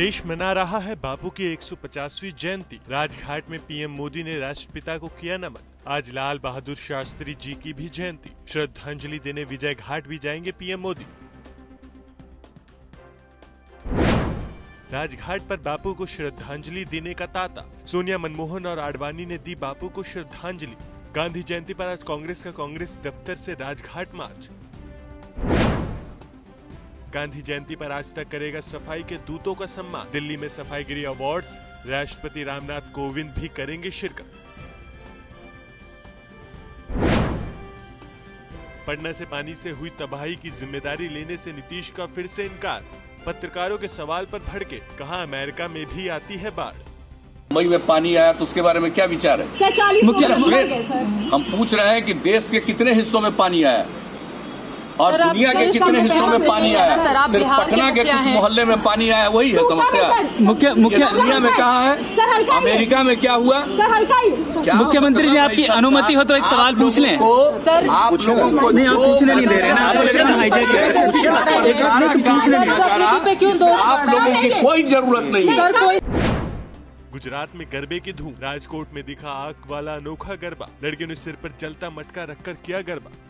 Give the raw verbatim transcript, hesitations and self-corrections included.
देश मना रहा है बापू की एक सौ पचासवीं जयंती। राजघाट में पीएम मोदी ने राष्ट्रपिता को किया नमन। आज लाल बहादुर शास्त्री जी की भी जयंती, श्रद्धांजलि देने विजय घाट भी जाएंगे पीएम मोदी। राजघाट पर बापू को श्रद्धांजलि देने का तांता, सोनिया, मनमोहन और आडवाणी ने दी बापू को श्रद्धांजलि। गांधी जयंती पर आज कांग्रेस का कांग्रेस दफ्तर से राजघाट मार्च। गांधी जयंती पर आज तक करेगा सफाई के दूतों का सम्मान। दिल्ली में सफाईगिरी अवार्ड्स, राष्ट्रपति रामनाथ कोविंद भी करेंगे शिरकत। पटना से पानी से हुई तबाही की जिम्मेदारी लेने से नीतीश का फिर से इनकार। पत्रकारों के सवाल पर भड़के, कहा अमेरिका में भी आती है बाढ़। मुंबई में पानी आया तो उसके बारे में क्या विचार है? हम पूछ रहे हैं कि देश के कितने हिस्सों में पानी आया और दुनिया के कितने हिस्सों में पानी आया? सिर्फ पटना के कुछ मोहल्ले में पानी आया, वही है समस्या। मुख्य मुख्य दुनिया में कहाँ है? अमेरिका में क्या हुआ? मुख्यमंत्री जी आपकी अनुमति हो तो एक सवाल पूछ लें। आप लोगों को नहीं पूछने नहीं दे रहे ना, आप लोगों की कोई जरूरत नहीं है। गुजरात में गरबे की धूम, राजकोट में दिखा आग वाला अनोखा गरबा। लड़कियों ने सिर पर जलता मटका रखकर किया गरबा।